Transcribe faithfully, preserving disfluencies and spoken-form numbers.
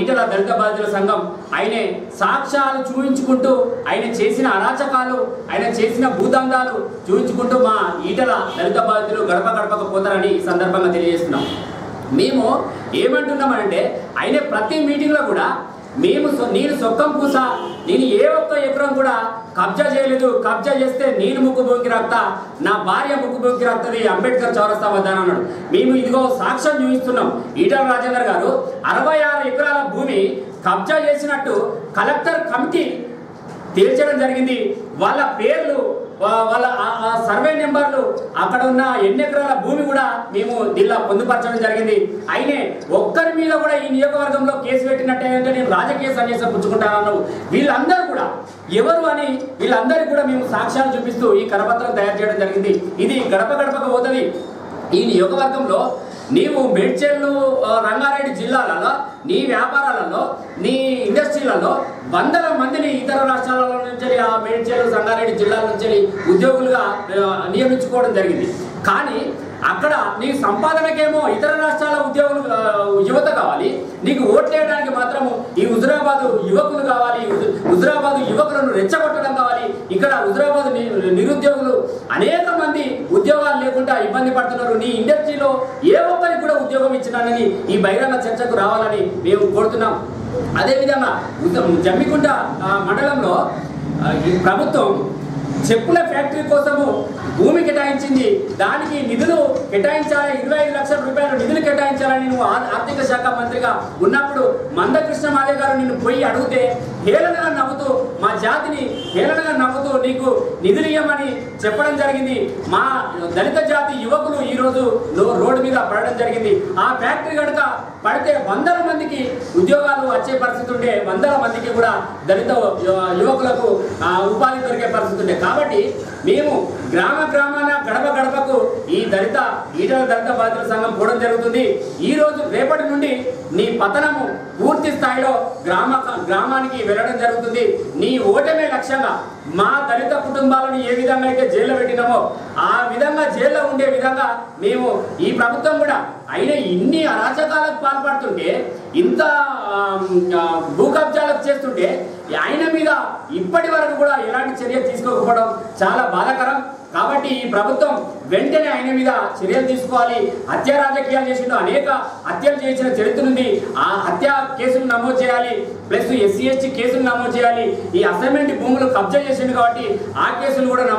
ईटेल दलित बाधित संघम आयने साक्ष्यालु चूपिंचुकुंटू ion चेसिन अराचकालु ion चेसिन भूदंडालु चूपिंचुकुंटू मा ईटेल दलित बाधितुलु गडप गडपक पोतारनि ई संदर्भंगा तेलियजेस्तुन्नाम। मेमु एमंटुन्नामंटे आयने प्रति मीटिंग लो कूडा मेमु नीनु सोक्कं पूस नीनु ए ओक्क एकरं कूडा कब्जा चेयलेदु, कब्जा चेस्ते नीनु मुक्कु बोंकि रक्त ना भार्य मुक्कु बोंकि रक्तदी अंबेडकर् चौरस्ता वद्द अनि अन्नाडु। मेमु इदिगो साक्ष्यं चूपिस्तुन्नाम। ईटेल राजेंदर गारु अरवै आरु एकराल भूमि कब्जा चेसिनट्टु कलेक्टर कमिटी तेल्चडं जरिगिंदी। వాళ్ళ పేర్లు వాళ్ళ సర్వే నెంబర్లు అక్కడ ఉన్న ఎన్ని ఎకరాల భూమి కూడా మేము జిల్లా పొందుపరచడం జరిగింది. అయినే ఒక్కరి మీద కూడా ఈ నియోజకవర్గంలో కేసు పెట్టినట్టేంటే నేను రాజకీయ సన్యాసం పుచ్చుకుంటానన్నాను. వీళ్ళందరూ కూడా ఎవరు అని వీళ్ళందరికీ కూడా మేము సాక్ష్యాలు చూపిస్తూ ఈ కరపత్రం తయారు చేయడం జరిగింది. ఇది గడప గడపక పోతది. ఈ నియోజకవర్గంలో నీవు మేడ్చల్ రంగారెడ్డి జిల్లాలలో నీ వ్యాపారాలలో నీ ఇండస్ట్రీలలో వందల మందిని ఇతర రాష్ట్రాల నుంచి ఆ మేడ్చల్ రంగారెడ్డి జిల్లాల నుంచి ఉద్యోగులుగా నియమించుకోవడం జరిగింది. కానీ అక్కడ నీ సంపాదనకేమో ఇతర రాష్ట్రాల ఉద్యోగులు యువత కావాలి, నీకు ఓట్లేయడానికి మాత్రము ఈ హుజరాబాద్ యువకులు కావాలి, హుజరాబాద్ యువకులను రెచ్చగొట్టడం కావాలి. ఇక్కడ హుజరాబాద్ నిరుద్యోగులు అనేక మంది ఉద్యోగాలు లేకుండా ఇబ్బంది పడుతున్నారు. నీ ఇండస్ట్రీలో ఏ ఒక్కరికి కూడా ఉద్యోగం ఇచ్చినానని ఈ బహిరంగ చర్చకు రావాలని మేము కోరుతున్నాం. అదేవిధంగా జమ్మికుంట మండలంలో ప్రభుత్వం చెప్పుల ఫ్యాక్టరీ కోసము భూమి కేటాయించింది. దానికి నిధులు కేటాయించాలి, ఇరవై ఐదు లక్షల రూపాయలు నిధులు కేటాయించాలని నువ్వు ఆర్థిక శాఖ మంత్రిగా ఉన్నప్పుడు మందకృష్ణ మాదే గారు నిన్ను పోయి అడిగితే హేళనగా నవ్వుతూ మా జాతిని హేళనగా నవ్వుతూ నీకు నిధులు ఇవ్వమని చెప్పడం జరిగింది. మా దళిత జాతి యువకులు ఈరోజు రోడ్డు మీద పడడం జరిగింది. ఆ ఫ్యాక్టరీ కనుక పడితే వందల మందికి ఉద్యోగాలు వచ్చే పరిస్థితి ఉండే, వందల మందికి కూడా దళిత యువకులకు ఉపాధి దొరికే పరిస్థితి ఉండే. కాబట్టి మేము గ్రామ గ్రామాల గడప గడపకు ఈ దళిత ఈటల దళిత బాధితుల సంఘం పోవడం జరుగుతుంది. ఈ రోజు రేపటి నుండి నీ పతనము పూర్తి స్థాయిలో గ్రామ గ్రామానికి వెళ్ళడం జరుగుతుంది. నీ ఓటమే లక్ష్యంగా మా దళిత కుటుంబాలను ఏ విధంగా అయితే జైల్లో పెట్టినామో ఆ విధంగా జైల్లో ఉండే విధంగా మేము ఈ ప్రభుత్వం కూడా అయినా ఇన్ని అరాచకాలకు పాల్పడుతుంటే ఇంత భూ కబ్జాలకు చేస్తుంటే ఆయన మీద ఇప్పటి వరకు కూడా ఎలాంటి చర్య తీసుకోకపోవడం చాలా బాధాకరం. కాబట్టి ఈ ప్రభుత్వం వెంటనే ఆయన మీద చర్యలు తీసుకోవాలి. హత్య రాజకీయాలు చేసిన అనేక హత్యలు చేసిన చరిత్ర ఉంది. ఆ హత్య కేసును నమోదు చేయాలి, ప్లస్ ఎస్సీ ఎస్టీ కేసును నమోదు చేయాలి. ఈ అసైన్మెంట్ భూములు కబ్జా చేసింది కాబట్టి ఆ కేసులు కూడా